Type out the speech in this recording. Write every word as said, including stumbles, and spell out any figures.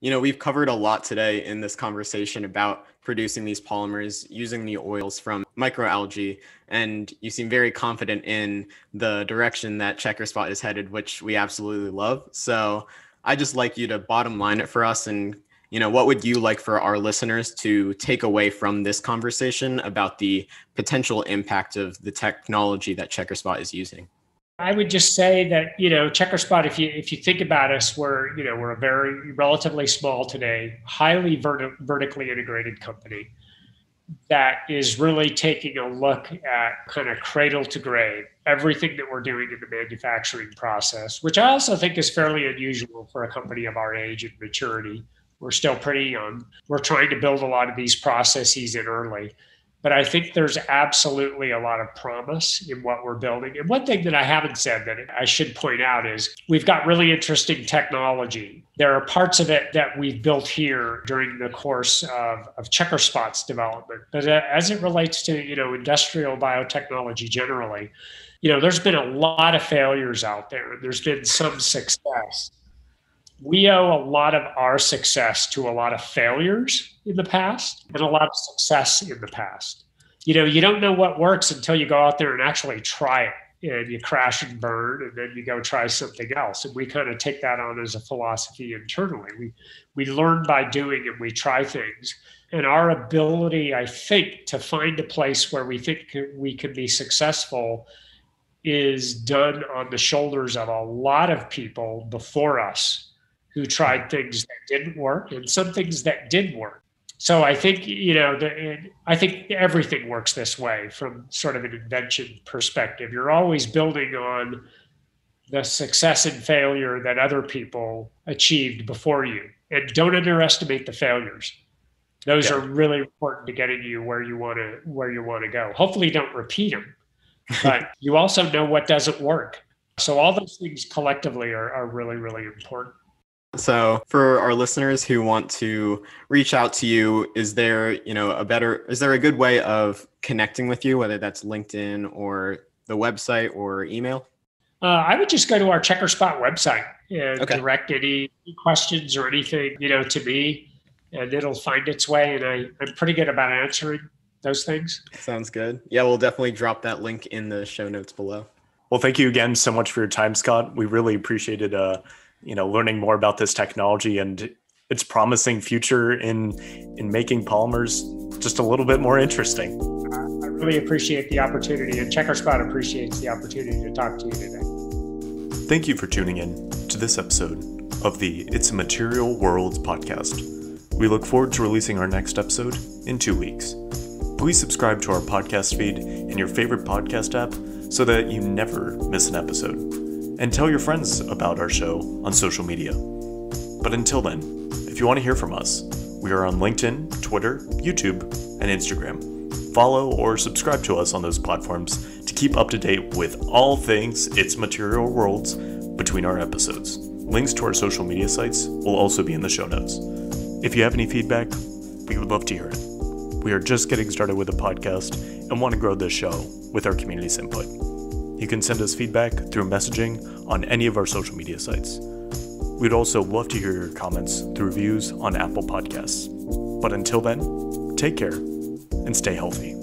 You know, we've covered a lot today in this conversation about producing these polymers using the oils from microalgae, and you seem very confident in the direction that Checkerspot is headed, which we absolutely love. So I'd just like you to bottom line it for us, and, you know, what would you like for our listeners to take away from this conversation about the potential impact of the technology that Checkerspot is using? I would just say that, you know, Checkerspot, if you if you think about us, we're, you know, we're a very relatively small today, highly vert- vertically integrated company that is really taking a look at kind of cradle to grave, everything that we're doing in the manufacturing process, which I also think is fairly unusual for a company of our age and maturity. We're still pretty young. We're trying to build a lot of these processes in early. But I think there's absolutely a lot of promise in what we're building. And one thing that I haven't said that I should point out is we've got really interesting technology. There are parts of it that we've built here during the course of, of Checkerspot's development. But as it relates to, you know, industrial biotechnology generally, you know, there's been a lot of failures out there. There's been some success. We owe a lot of our success to a lot of failures in the past and a lot of success in the past. You know, you don't know what works until you go out there and actually try it, and you crash and burn, and then you go try something else. And we kind of take that on as a philosophy internally. We we learn by doing, and we try things. And our ability, I think, to find a place where we think we can be successful is done on the shoulders of a lot of people before us who tried things that didn't work and some things that did work. So I think, you know, the, I think everything works this way from sort of an invention perspective. You're always building on the success and failure that other people achieved before you. And don't underestimate the failures. Those yeah. are really important to getting you where you want to where you want to go. Hopefully don't repeat them, but you also know what doesn't work. So all those things collectively are, are really, really important. So for our listeners who want to reach out to you, is there, you know, a better, is there a good way of connecting with you, whether that's LinkedIn or the website or email? Uh, I would just go to our Checkerspot website and okay. direct any questions or anything, you know, to me, and it'll find its way. And I, I'm pretty good about answering those things. Sounds good. Yeah, we'll definitely drop that link in the show notes below. Well, thank you again so much for your time, Scott. We really appreciated uh you know, learning more about this technology and its promising future in in making polymers just a little bit more interesting. I really appreciate the opportunity, and Checkerspot appreciates the opportunity to talk to you today. Thank you for tuning in to this episode of the It's a Material World podcast. We look forward to releasing our next episode in two weeks. Please subscribe to our podcast feed in your favorite podcast app so that you never miss an episode. And tell your friends about our show on social media. But until then, if you want to hear from us, we are on LinkedIn, Twitter, YouTube, and Instagram. Follow or subscribe to us on those platforms to keep up to date with all things It's Material Worlds between our episodes. Links to our social media sites will also be in the show notes. If you have any feedback, we would love to hear it. We are just getting started with the podcast and want to grow this show with our community's input. You can send us feedback through messaging on any of our social media sites. We'd also love to hear your comments through reviews on Apple Podcasts. But until then, take care and stay healthy.